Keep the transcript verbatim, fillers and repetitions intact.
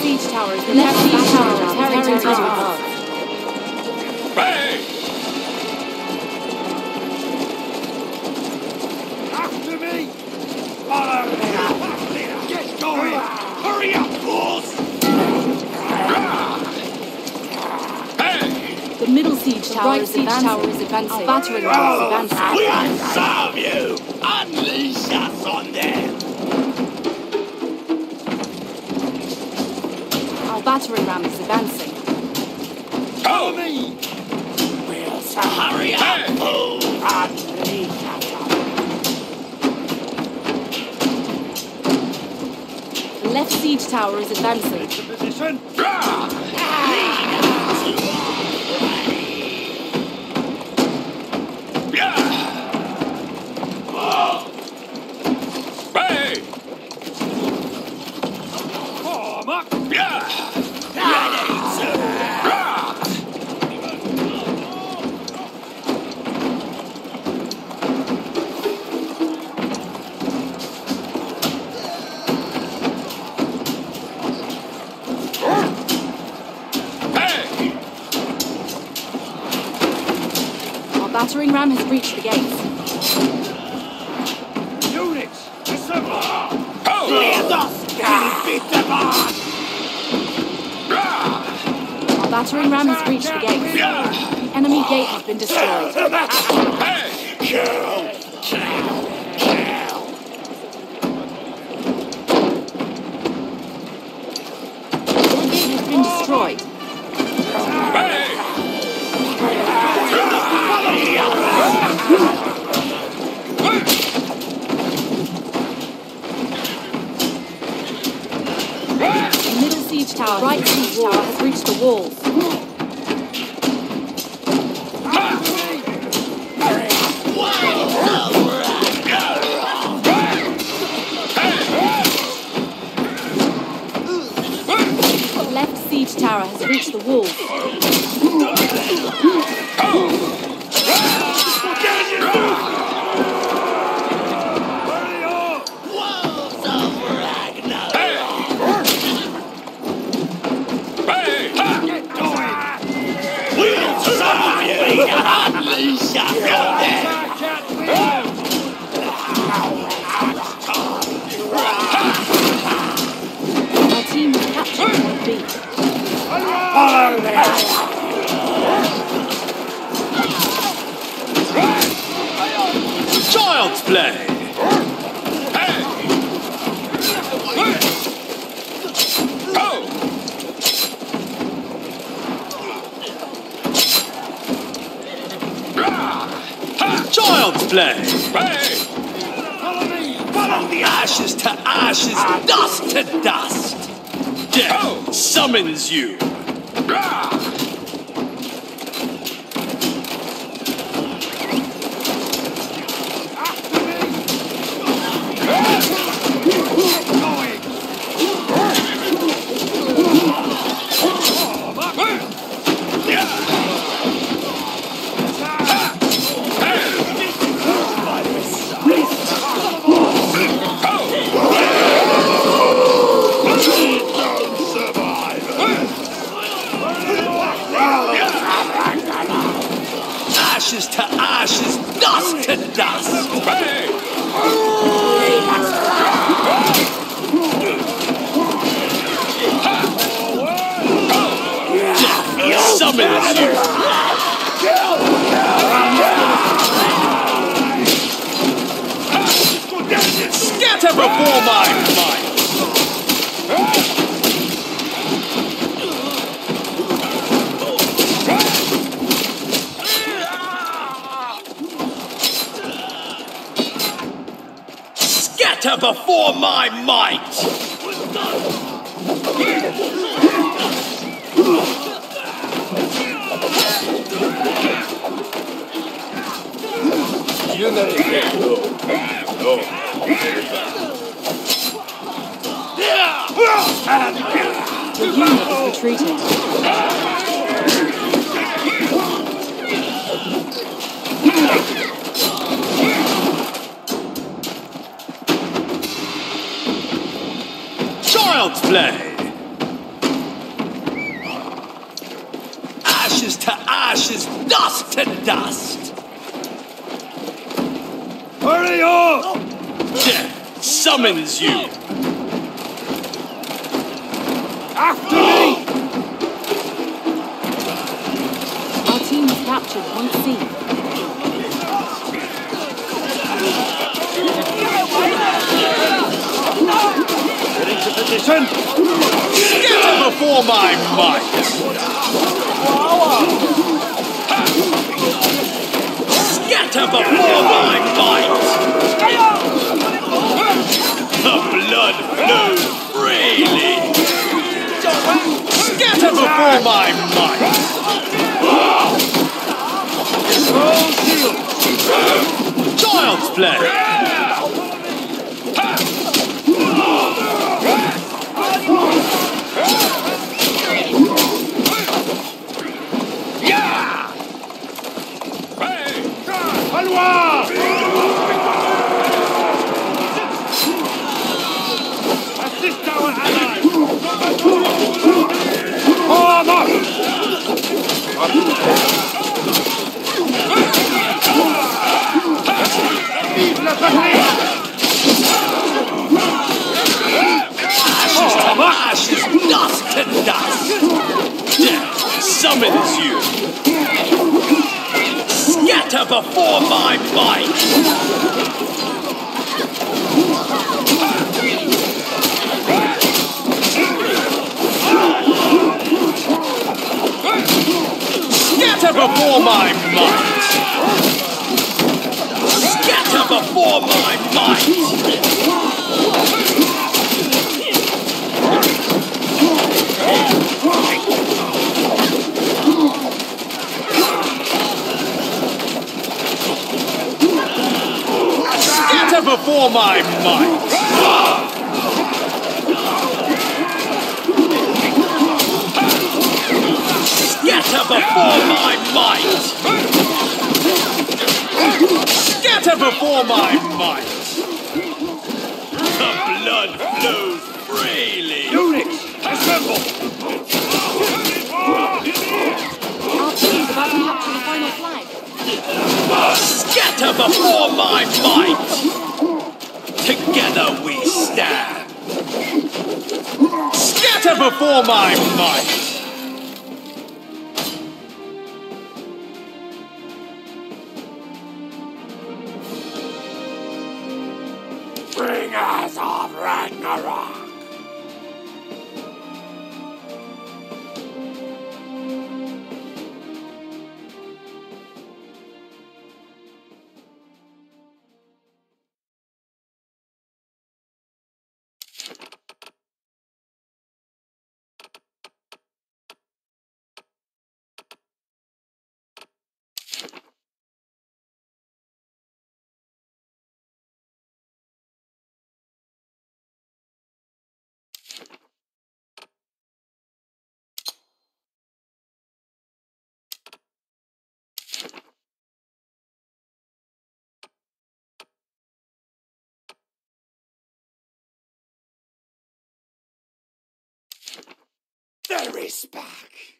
siege towers. The left siege towers. Harry turns above. Bang! After me! Follow me! Get going! Hurry up, fools! Hey! The middle siege tower, the right siege tower is advancing. Our battering ram is advancing. We'll serve you! Unleash us on them! Battering ram is advancing. Follow me! We'll so hurry up! Hey. Move and leave us. The left siege tower is advancing. Into position. Ah. Ah. Yeah. Oh. Hey. Form up! Yeah. Battering ram has breached the gates. Units, assemble! Oh! Clear us! Yeah. Beat them on! Our battering ram has breached the gates. The enemy gate has been destroyed. Hey! Kill! Kill! Kill! The gate has been destroyed. Tower. Right siege tower has reached the walls. Left siege tower has reached the walls. Child's play! Child's play! Hey. Follow me! Follow the ashes to ashes, ah. Dust to dust! Death oh. summons you! Ah. Scatter before my might! Scatter before my might! You know you can't go. No. The unit is retreating. Child's play! ashes to ashes, dust to dust. Hurry up! Death summons you. After me! Our team has captured one scene. Into position. Scatter before my might. Scatter before my might. The blood flows freely. Scatter before my might. Child's play. Ashes to dust to dust. Death summons you. Scatter before my might. Scatter before my might. Scatter before my might. Scatter before my might. Scatter before my might. Scatter before my might. The blood flows freely. Units, assemble! Scatter before my might. Together we stand. Scatter before my might. Bringers of Ragnarok. There is back.